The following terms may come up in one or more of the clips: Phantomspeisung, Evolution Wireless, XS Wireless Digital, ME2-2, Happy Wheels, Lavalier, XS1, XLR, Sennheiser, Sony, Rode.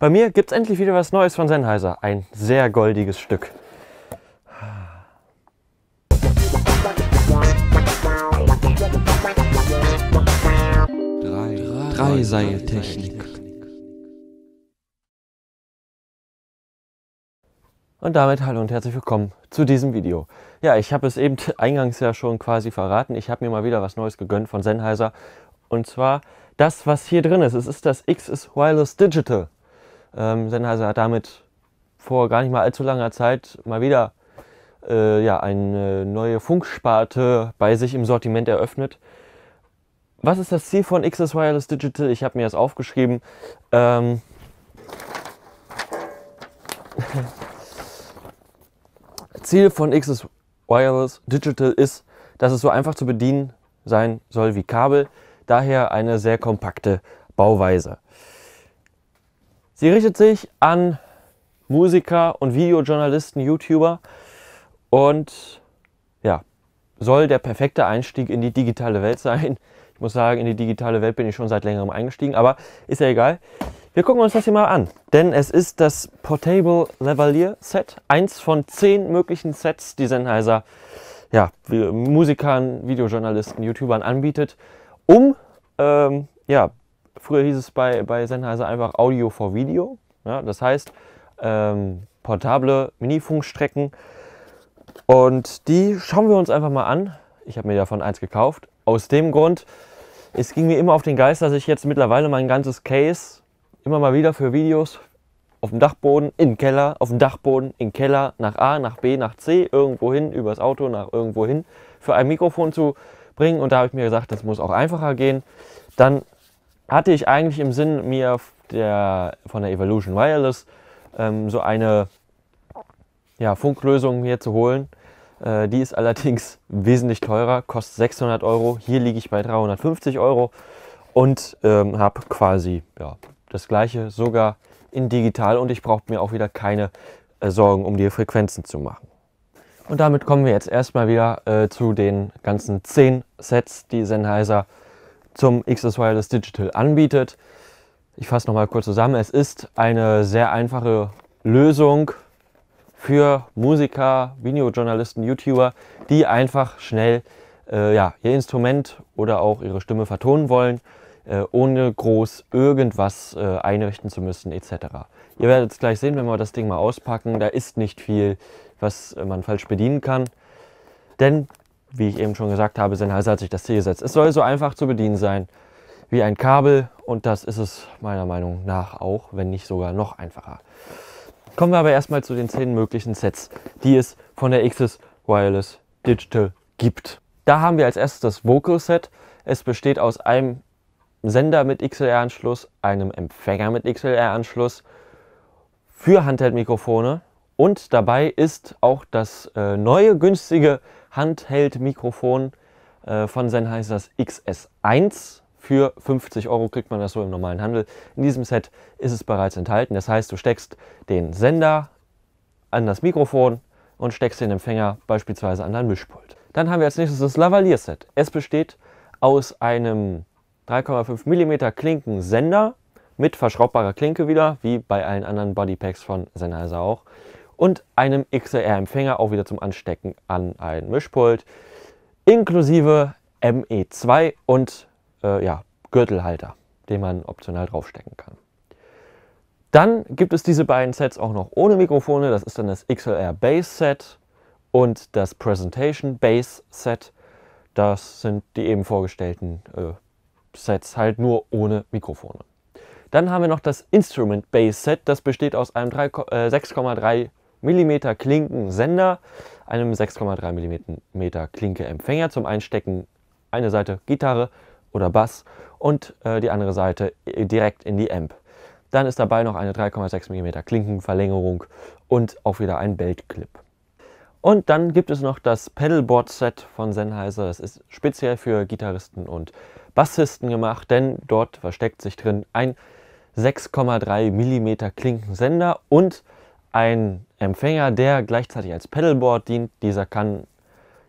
Bei mir gibt es endlich wieder was Neues von Sennheiser. Ein sehr goldiges Stück. Dreiseiltechnik. Und damit hallo und herzlich willkommen zu diesem Video. Ja, ich habe es eben eingangs ja schon quasi verraten. Ich habe mir mal wieder was Neues gegönnt von Sennheiser. Und zwar das, was hier drin ist. Es ist das XS Wireless Digital. Sennheiser hat damit vor gar nicht mal allzu langer Zeit mal wieder eine neue Funksparte bei sich im Sortiment eröffnet. Was ist das Ziel von XS Wireless Digital? Ich habe mir das aufgeschrieben. Ziel von XS Wireless Digital ist, dass es so einfach zu bedienen sein soll wie Kabel, daher eine sehr kompakte Bauweise. Sie richtet sich an Musiker und Videojournalisten, YouTuber und ja, soll der perfekte Einstieg in die digitale Welt sein. Ich muss sagen, in die digitale Welt bin ich schon seit längerem eingestiegen, aber ist ja egal. Wir gucken uns das hier mal an, denn es ist das Portable Lavalier Set, eins von 10 möglichen Sets, die Sennheiser ja, Musikern, Videojournalisten, YouTubern anbietet, um, früher hieß es bei Sennheiser einfach Audio for Video, ja, das heißt portable Mini-Funkstrecken, und die schauen wir uns einfach mal an. Ich habe mir davon eins gekauft, aus dem Grund, es ging mir immer auf den Geist, dass ich jetzt mittlerweile mein ganzes Case immer mal wieder für Videos auf dem Dachboden, in den Keller, auf dem Dachboden, in den Keller, nach A, nach B, nach C, irgendwo hin, übers Auto, nach irgendwo hin, für ein Mikrofon zu bringen. Und da habe ich mir gesagt, das muss auch einfacher gehen. Dann hatte ich eigentlich im Sinn, mir von der Evolution Wireless so eine Funklösung hier zu holen. Die ist allerdings wesentlich teurer, kostet 600 Euro. Hier liege ich bei 350 Euro und habe quasi, ja, das gleiche sogar in digital, und ich brauche mir auch wieder keine Sorgen um die Frequenzen zu machen. Und damit kommen wir jetzt erstmal wieder zu den ganzen 10 Sets, die Sennheiser zum XS Wireless Digital anbietet. Ich fasse nochmal kurz zusammen. Es ist eine sehr einfache Lösung für Musiker, Videojournalisten, YouTuber, die einfach schnell ihr Instrument oder auch ihre Stimme vertonen wollen, ohne groß irgendwas einrichten zu müssen etc. Ihr werdet es gleich sehen, wenn wir das Ding mal auspacken. Da ist nicht viel, was man falsch bedienen kann. Denn, wie ich eben schon gesagt habe, Sennheiser hat sich das Ziel gesetzt. Es soll so einfach zu bedienen sein wie ein Kabel. Und das ist es meiner Meinung nach auch, wenn nicht sogar noch einfacher. Kommen wir aber erstmal zu den 10 möglichen Sets, die es von der XS Wireless Digital gibt. Da haben wir als erstes das Vocal Set. Es besteht aus einem Sender mit XLR-Anschluss, einem Empfänger mit XLR-Anschluss für Handheld-Mikrofone, und dabei ist auch das neue günstige Handheld-Mikrofon von Sennheiser, das XS1. Für 50 Euro kriegt man das so im normalen Handel. In diesem Set ist es bereits enthalten. Das heißt, du steckst den Sender an das Mikrofon und steckst den Empfänger beispielsweise an dein Mischpult. Dann haben wir als nächstes das Lavalier-Set. Es besteht aus einem 3,5 mm Klinkensender mit verschraubbarer Klinke wieder, wie bei allen anderen Bodypacks von Sennheiser auch, und einem XLR-Empfänger auch wieder zum Anstecken an ein Mischpult, inklusive ME2 und Gürtelhalter, den man optional draufstecken kann. Dann gibt es diese beiden Sets auch noch ohne Mikrofone. Das ist dann das XLR Bass Set und das Presentation Bass Set. Das sind die eben vorgestellten Sets, halt nur ohne Mikrofone. Dann haben wir noch das Instrument Bass Set. Das besteht aus einem 6,3 mm Klinkensender, einem 6,3 mm Klinke-Empfänger zum Einstecken, eine Seite Gitarre oder Bass und die andere Seite direkt in die Amp. Dann ist dabei noch eine 3,6 mm Klinkenverlängerung und auch wieder ein Belt-Clip. Und dann gibt es noch das Pedalboard-Set von Sennheiser. Das ist speziell für Gitarristen und Bassisten gemacht, denn dort versteckt sich drin ein 6,3 mm Klinkensender und ein Empfänger, der gleichzeitig als Pedalboard dient. Dieser kann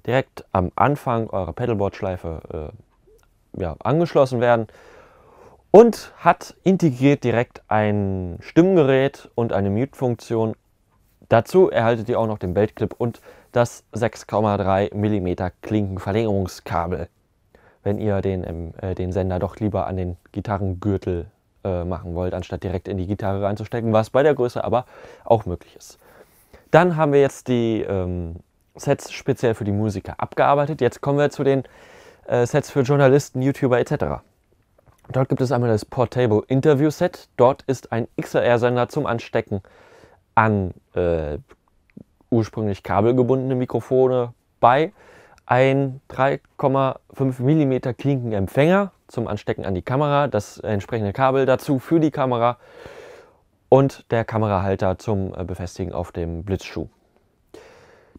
direkt am Anfang eurer Pedalboard-Schleife angeschlossen werden und hat integriert direkt ein Stimmgerät und eine Mute-Funktion. Dazu erhaltet ihr auch noch den Beltclip und das 6,3 mm Klinkenverlängerungskabel, wenn ihr den Sender doch lieber an den Gitarrengürtel machen wollt, anstatt direkt in die Gitarre reinzustecken, was bei der Größe aber auch möglich ist. Dann haben wir jetzt die Sets speziell für die Musiker abgearbeitet. Jetzt kommen wir zu den Sets für Journalisten, YouTuber etc. Dort gibt es einmal das Portable Interview Set. Dort ist ein XLR-Sender zum Anstecken an ursprünglich kabelgebundene Mikrofone bei, ein 3,5 mm Klinkenempfänger zum Anstecken an die Kamera, das entsprechende Kabel dazu für die Kamera und der Kamerahalter zum Befestigen auf dem Blitzschuh.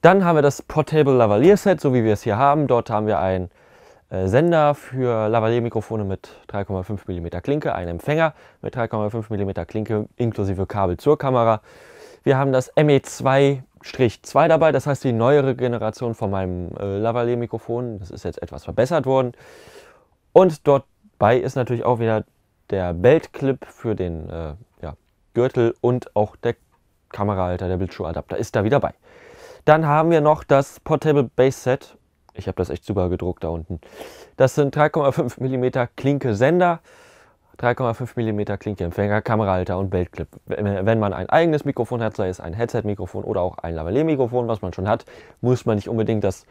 Dann haben wir das Portable Lavalier-Set, so wie wir es hier haben. Dort haben wir einen Sender für Lavalier-Mikrofone mit 3,5 mm Klinke, einen Empfänger mit 3,5 mm Klinke inklusive Kabel zur Kamera. Wir haben das ME2-2 dabei, das heißt die neuere Generation von meinem Lavalier-Mikrofon. Das ist jetzt etwas verbessert worden. Und dort bei ist natürlich auch wieder der Beltclip für den Gürtel und auch der Kamerahalter, der Bildschuhadapter ist da wieder bei. Dann haben wir noch das Portable Bass Set. Ich habe das echt super gedruckt da unten. Das sind 3,5 mm Klinke Sender, 3,5 mm Klinke Empfänger, Kamerahalter und Beltclip. Wenn man ein eigenes Mikrofon hat, sei es ein Headset-Mikrofon oder auch ein Lavalier-Mikrofon, was man schon hat, muss man nicht unbedingt das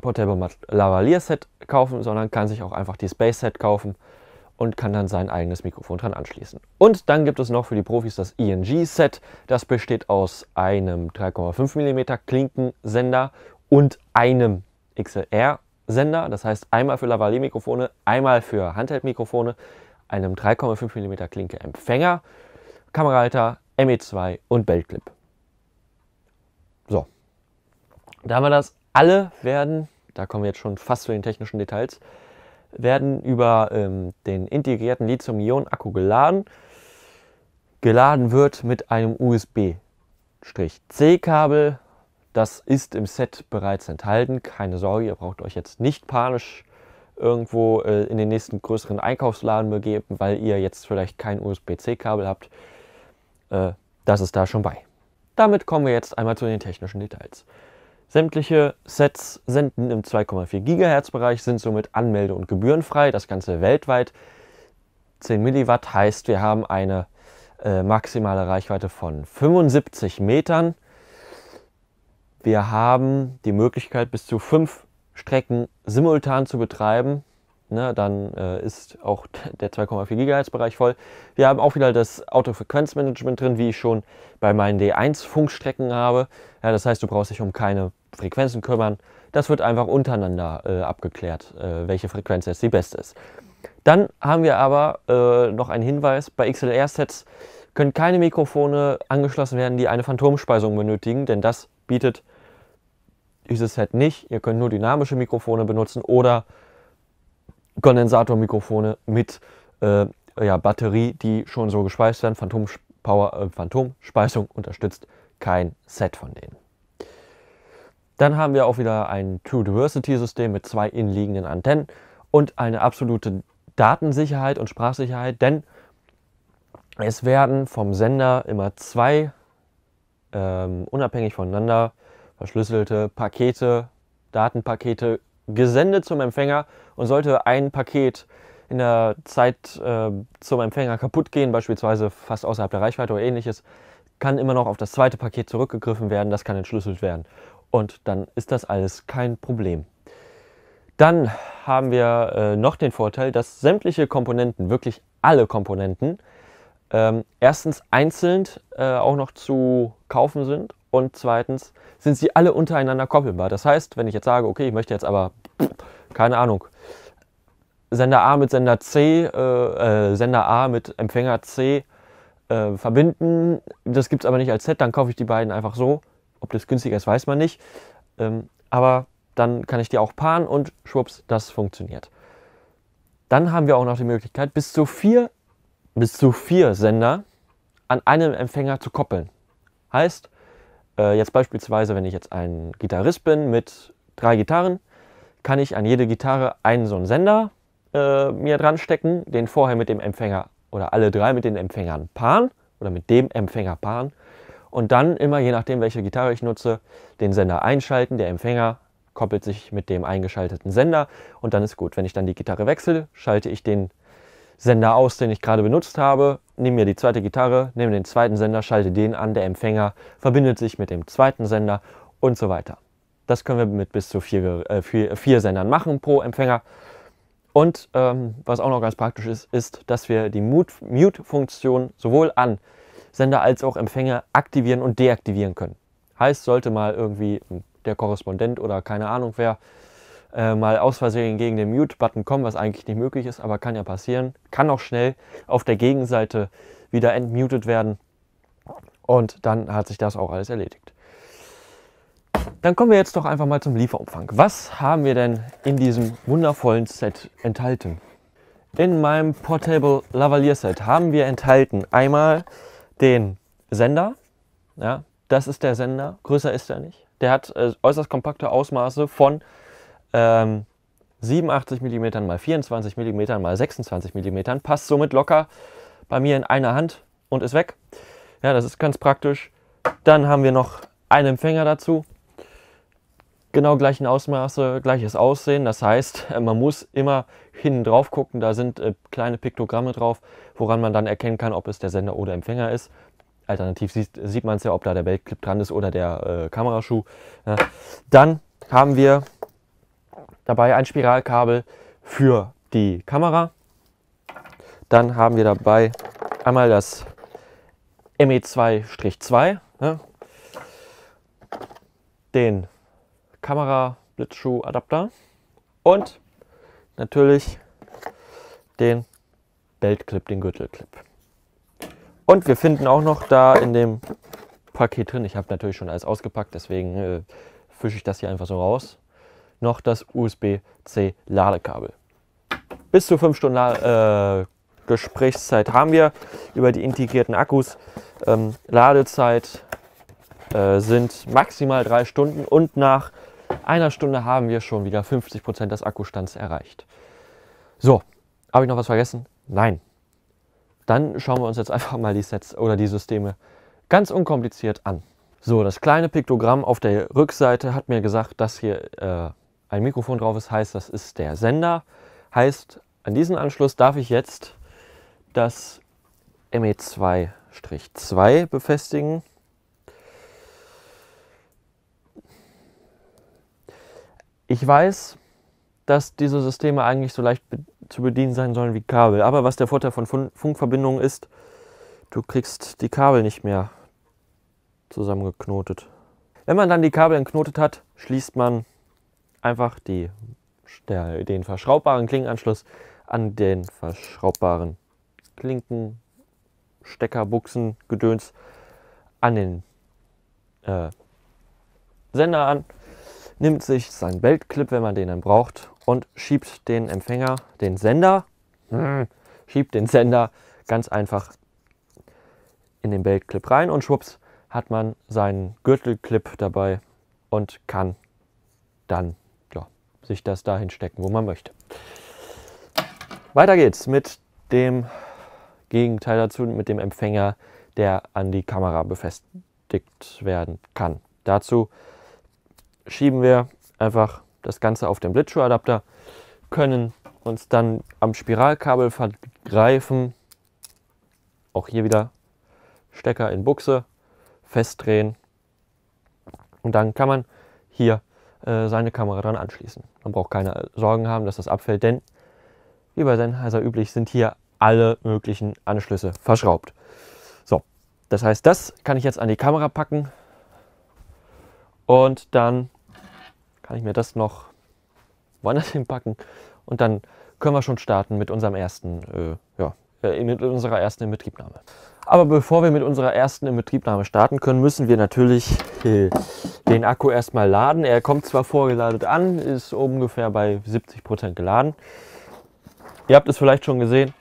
Portable Lavalier-Set kaufen, sondern kann sich auch einfach die Bass-Set kaufen und kann dann sein eigenes Mikrofon dran anschließen. Und dann gibt es noch für die Profis das ENG-Set. Das besteht aus einem 3,5 mm Klinkensender und einem XLR-Sender. Das heißt einmal für Lavalier-Mikrofone, einmal für Handheld-Mikrofone, einem 3,5 mm Klinke-Empfänger, Kamerahalter, ME2 und Beltclip. So, da haben wir das. Alle werden, da kommen wir jetzt schon fast zu den technischen Details, werden über den integrierten Lithium-Ionen-Akku geladen. Geladen wird mit einem USB-C-Kabel. Das ist im Set bereits enthalten. Keine Sorge, ihr braucht euch jetzt nicht panisch irgendwo in den nächsten größeren Einkaufsladen begeben, weil ihr jetzt vielleicht kein USB-C-Kabel habt. Das ist da schon bei. Damit kommen wir jetzt einmal zu den technischen Details. Sämtliche Sets senden im 2,4 GHz Bereich, sind somit anmelde- und gebührenfrei, das Ganze weltweit. 10 Milliwatt heißt, wir haben eine maximale Reichweite von 75 Metern. Wir haben die Möglichkeit, bis zu 5 Strecken simultan zu betreiben. Ne, dann ist auch der 2,4 GHz Bereich voll. Wir haben auch wieder das Autofrequenzmanagement drin, wie ich schon bei meinen D1 Funkstrecken habe. Ja, das heißt, du brauchst dich um keine Frequenzen kümmern. Das wird einfach untereinander abgeklärt, welche Frequenz jetzt die beste ist. Dann haben wir aber noch einen Hinweis: Bei XLR-Sets können keine Mikrofone angeschlossen werden, die eine Phantomspeisung benötigen, denn das bietet dieses Set nicht. Ihr könnt nur dynamische Mikrofone benutzen oder Kondensatormikrofone mit Batterie, die schon so gespeist werden. Phantomspeisung unterstützt kein Set von denen. Dann haben wir auch wieder ein True Diversity System mit 2 innenliegenden Antennen und eine absolute Datensicherheit und Sprachsicherheit, denn es werden vom Sender immer 2 unabhängig voneinander verschlüsselte Pakete, Datenpakete gesendet zum Empfänger, und sollte ein Paket in der Zeit zum Empfänger kaputt gehen, beispielsweise fast außerhalb der Reichweite oder ähnliches, kann immer noch auf das zweite Paket zurückgegriffen werden, das kann entschlüsselt werden und dann ist das alles kein Problem. Dann haben wir noch den Vorteil, dass sämtliche Komponenten, wirklich alle Komponenten, erstens einzeln auch noch zu kaufen sind und zweitens sind sie alle untereinander koppelbar. Das heißt, wenn ich jetzt sage, okay, ich möchte jetzt aber, keine Ahnung, Sender A mit Sender C, Sender A mit Empfänger C verbinden, das gibt es aber nicht als Set, dann kaufe ich die beiden einfach so. Ob das günstiger ist, weiß man nicht. Aber dann kann ich die auch paaren und schwupps, das funktioniert. Dann haben wir auch noch die Möglichkeit, bis zu vier Sender an einem Empfänger zu koppeln. Heißt, jetzt beispielsweise, wenn ich jetzt ein Gitarrist bin mit 3 Gitarren, kann ich an jede Gitarre einen so einen Sender mir dran stecken, den vorher mit dem Empfänger oder alle drei mit den Empfängern paaren oder mit dem Empfänger paaren und dann immer, je nachdem welche Gitarre ich nutze, den Sender einschalten, der Empfänger koppelt sich mit dem eingeschalteten Sender und dann ist gut. Wenn ich dann die Gitarre wechsle, schalte ich den Sender aus, den ich gerade benutzt habe, nehme mir die zweite Gitarre, nehme den zweiten Sender, schalte den an, der Empfänger verbindet sich mit dem zweiten Sender und so weiter. Das können wir mit bis zu vier Sendern machen pro Empfänger. Und was auch noch ganz praktisch ist, ist, dass wir die Mute-Funktion sowohl an Sender als auch Empfänger aktivieren und deaktivieren können. Heißt, sollte mal irgendwie der Korrespondent oder keine Ahnung wer mal aus Versehen gegen den Mute-Button kommen, was eigentlich nicht möglich ist, aber kann ja passieren, kann auch schnell auf der Gegenseite wieder entmutet werden und dann hat sich das auch alles erledigt. Dann kommen wir jetzt doch einfach mal zum Lieferumfang. Was haben wir denn in diesem wundervollen Set enthalten? In meinem Portable Lavalier Set haben wir enthalten einmal den Sender. Ja, das ist der Sender, größer ist er nicht. Der hat äußerst kompakte Ausmaße von 87 mm x 24 mm x 26 mm. Passt somit locker bei mir in einer Hand und ist weg. Ja, das ist ganz praktisch. Dann haben wir noch einen Empfänger dazu. Genau gleichen Ausmaße, gleiches Aussehen. Das heißt, man muss immer hinten drauf gucken. Da sind kleine Piktogramme drauf, woran man dann erkennen kann, ob es der Sender oder Empfänger ist. Alternativ sieht man es ja, ob da der Beltclip dran ist oder der Kameraschuh. Ja. Dann haben wir dabei ein Spiralkabel für die Kamera. Dann haben wir dabei einmal das ME2-2, ja, den Kamera-Blitzschuh-Adapter und natürlich den Beltclip, den Gürtelclip. Und wir finden auch noch da in dem Paket drin, ich habe natürlich schon alles ausgepackt, deswegen fische ich das hier einfach so raus, noch das USB-C-Ladekabel. Bis zu 5 Stunden Gesprächszeit haben wir über die integrierten Akkus. Ladezeit sind maximal 3 Stunden und nach einer Stunde haben wir schon wieder 50% des Akkustands erreicht. So, habe ich noch was vergessen? Nein. Dann schauen wir uns jetzt einfach mal die Sets oder die Systeme ganz unkompliziert an. So, das kleine Piktogramm auf der Rückseite hat mir gesagt, dass hier ein Mikrofon drauf ist. Heißt, das ist der Sender. Heißt, an diesen Anschluss darf ich jetzt das ME2-2 befestigen. Ich weiß, dass diese Systeme eigentlich so leicht zu bedienen sein sollen wie Kabel. Aber was der Vorteil von Funkverbindungen ist, du kriegst die Kabel nicht mehr zusammengeknotet. Wenn man dann die Kabel entknotet hat, schließt man einfach den verschraubbaren Klinkenanschluss an den verschraubbaren Klinkenstecker, Buchsen, Gedöns an den Sender an. Nimmt sich seinen Beltclip, wenn man den dann braucht, und schiebt den Empfänger, den Sender, schiebt den Sender ganz einfach in den Beltclip rein und schwupps hat man seinen Gürtelclip dabei und kann dann ja, sich das dahin stecken, wo man möchte. Weiter geht's mit dem Gegenteil dazu, mit dem Empfänger, der an die Kamera befestigt werden kann. Dazu schieben wir einfach das Ganze auf den Blitzschuhadapter, können uns dann am Spiralkabel vergreifen, auch hier wieder Stecker in Buchse, festdrehen und dann kann man hier seine Kamera dran anschließen. Man braucht keine Sorgen haben, dass das abfällt, denn wie bei Sennheiser üblich sind hier alle möglichen Anschlüsse verschraubt. So, das heißt, das kann ich jetzt an die Kamera packen und dann kann ich mir das noch woanders hinpacken und dann können wir schon starten mit unserem mit unserer ersten Inbetriebnahme. Aber bevor wir mit unserer ersten Inbetriebnahme starten können, müssen wir natürlich den Akku erstmal laden. Er kommt zwar vorgeladen an, ist ungefähr bei 70% geladen. Ihr habt es vielleicht schon gesehen,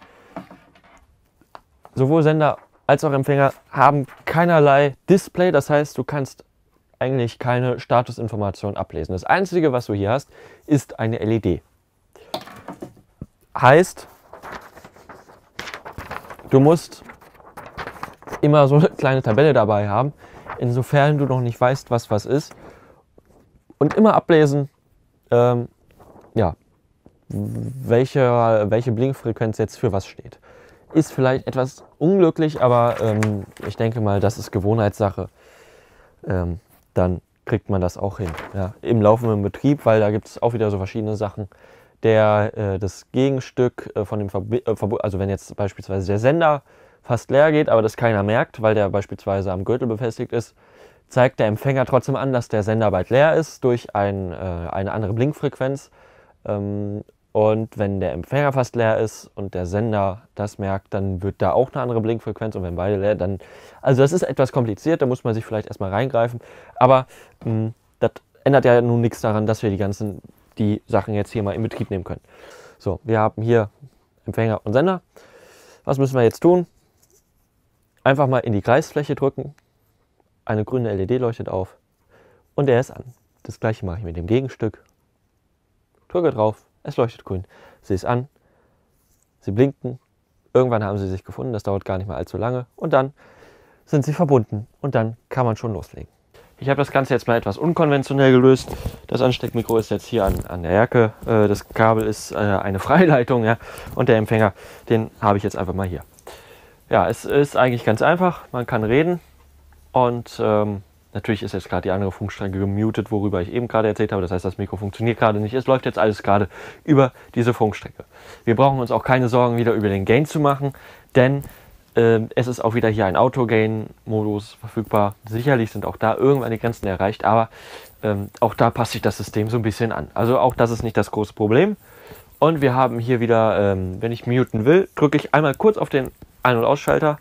sowohl Sender als auch Empfänger haben keinerlei Display, das heißt, du kannst eigentlich keine Statusinformation ablesen. Das Einzige, was du hier hast, ist eine LED. Heißt, du musst immer so eine kleine Tabelle dabei haben, insofern du noch nicht weißt, was was ist. Und immer ablesen, ja, welche Blinkfrequenz jetzt für was steht. Ist vielleicht etwas unglücklich, aber ich denke mal, das ist Gewohnheitssache. Dann kriegt man das auch hin. Ja, im laufenden Betrieb, weil da gibt es auch wieder so verschiedene Sachen. Das Gegenstück von dem Verbund, also wenn jetzt beispielsweise der Sender fast leer geht, aber das keiner merkt, weil der beispielsweise am Gürtel befestigt ist, zeigt der Empfänger trotzdem an, dass der Sender bald leer ist durch eine andere Blinkfrequenz. Und wenn der Empfänger fast leer ist und der Sender das merkt, dann wird da auch eine andere Blinkfrequenz, und wenn beide leer, dann... Also das ist etwas kompliziert, da muss man sich vielleicht erstmal reingreifen, aber das ändert ja nun nichts daran, dass wir die Sachen jetzt hier mal in Betrieb nehmen können. So, wir haben hier Empfänger und Sender. Was müssen wir jetzt tun? Einfach mal in die Kreisfläche drücken, eine grüne LED leuchtet auf und er ist an. Das gleiche mache ich mit dem Gegenstück. Drücke drauf. Es leuchtet grün. Sie ist an, sie blinken, irgendwann haben sie sich gefunden, das dauert gar nicht mal allzu lange und dann sind sie verbunden und dann kann man schon loslegen. Ich habe das Ganze jetzt mal etwas unkonventionell gelöst. Das Ansteckmikro ist jetzt hier an der Jacke, das Kabel ist eine Freileitung, ja, und der Empfänger, den habe ich jetzt einfach mal hier. Ja, es ist eigentlich ganz einfach, man kann reden und natürlich ist jetzt gerade die andere Funkstrecke gemutet, worüber ich eben gerade erzählt habe. Das heißt, das Mikro funktioniert gerade nicht. Es läuft jetzt alles gerade über diese Funkstrecke. Wir brauchen uns auch keine Sorgen wieder über den Gain zu machen, denn es ist auch wieder hier ein Auto-Gain-Modus verfügbar. Sicherlich sind auch da irgendwann die Grenzen erreicht, aber auch da passt sich das System so ein bisschen an. Also auch das ist nicht das große Problem. Und wir haben hier wieder, wenn ich muten will, drücke ich einmal kurz auf den Ein- und Ausschalter.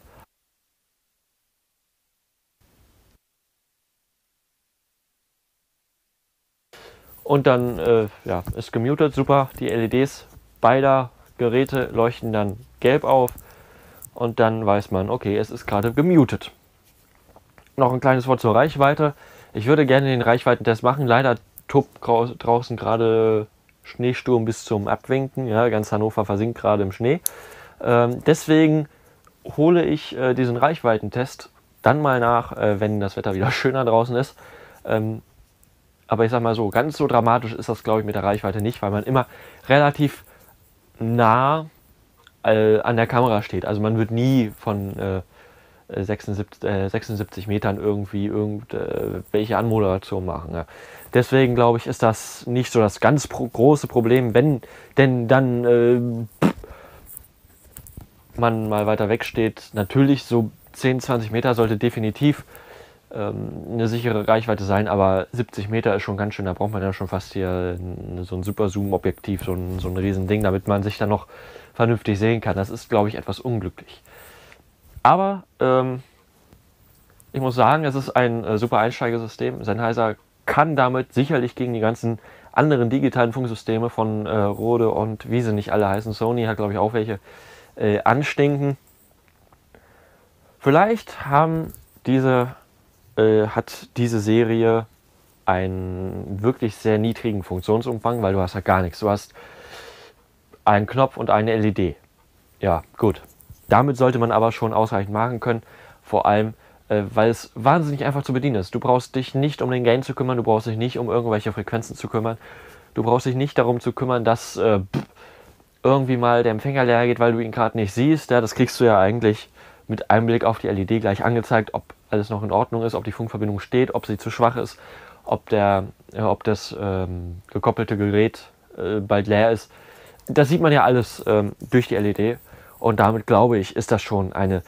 Und dann ja, ist gemutet, super, die LEDs beider Geräte leuchten dann gelb auf und dann weiß man, okay, es ist gerade gemutet. Noch ein kleines Wort zur Reichweite. Ich würde gerne den Reichweitentest machen, leider tobt draußen gerade Schneesturm bis zum Abwinken, ja, ganz Hannover versinkt gerade im Schnee. Deswegen hole ich diesen Reichweitentest dann mal nach, wenn das Wetter wieder schöner draußen ist. Aber ich sag mal so, ganz so dramatisch ist das, glaube ich, mit der Reichweite nicht, weil man immer relativ nah an der Kamera steht. Also man wird nie von 76 Metern irgendwie irgendwelche Anmoderation machen. Ja. Deswegen, glaube ich, ist das nicht so das ganz große Problem, wenn denn dann man mal weiter weg steht. Natürlich, so 10, 20 Meter sollte definitiv eine sichere Reichweite sein, aber 70 Meter ist schon ganz schön, da braucht man ja schon fast hier so ein Super-Zoom-Objektiv, so ein Riesending, damit man sich dann noch vernünftig sehen kann. Das ist, glaube ich, etwas unglücklich. Aber ich muss sagen, es ist ein super Einsteigersystem. Sennheiser kann damit sicherlich gegen die ganzen anderen digitalen Funksysteme von Rode und wie sie nicht alle heißen, Sony hat, glaube ich, auch welche, anstinken. Vielleicht hat diese Serie einen wirklich sehr niedrigen Funktionsumfang, weil du hast ja gar nichts. Du hast einen Knopf und eine LED. Ja, gut. Damit sollte man aber schon ausreichend machen können, vor allem, weil es wahnsinnig einfach zu bedienen ist. Du brauchst dich nicht um den Gain zu kümmern, du brauchst dich nicht um irgendwelche Frequenzen zu kümmern, du brauchst dich nicht darum zu kümmern, dass irgendwie mal der Empfänger leer geht, weil du ihn gerade nicht siehst. Ja, das kriegst du ja eigentlich mit einem Blick auf die LED gleich angezeigt, ob alles noch in Ordnung ist, ob die Funkverbindung steht, ob sie zu schwach ist, ob das gekoppelte Gerät bald leer ist. Das sieht man ja alles durch die LED und damit, glaube ich, ist das schon eine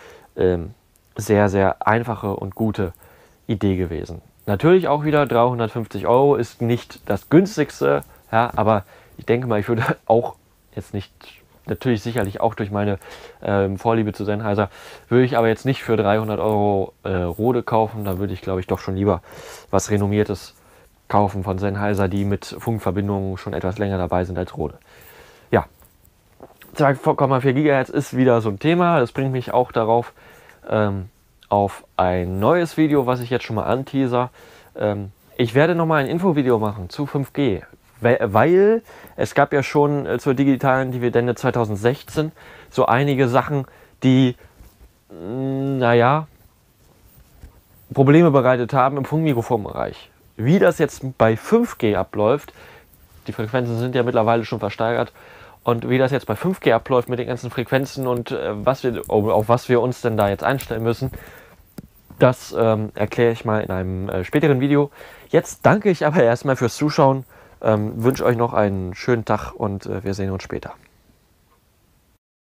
sehr, sehr einfache und gute Idee gewesen. Natürlich auch wieder 350 € ist nicht das günstigste, ja, aber ich denke mal, ich würde auch jetzt nicht... Natürlich sicherlich auch durch meine Vorliebe zu Sennheiser, würde ich aber jetzt nicht für 300 € Rode kaufen. Da würde ich, glaube ich, doch schon lieber was Renommiertes kaufen von Sennheiser, die mit Funkverbindungen schon etwas länger dabei sind als Rode. Ja, 2,4 GHz ist wieder so ein Thema. Das bringt mich auch darauf, auf ein neues Video, was ich jetzt schon mal anteaser. Ich werde nochmal ein Infovideo machen zu 5G. weil es gab ja schon zur digitalen Dividende 2016 so einige Sachen, die, naja, Probleme bereitet haben im Funkmikrofonbereich. Wie das jetzt bei 5G abläuft, die Frequenzen sind ja mittlerweile schon versteigert, und wie das jetzt bei 5G abläuft mit den ganzen Frequenzen und auf was wir uns denn da jetzt einstellen müssen, das erkläre ich mal in einem späteren Video. Jetzt danke ich aber erstmal fürs Zuschauen, wünsche euch noch einen schönen Tag und wir sehen uns später.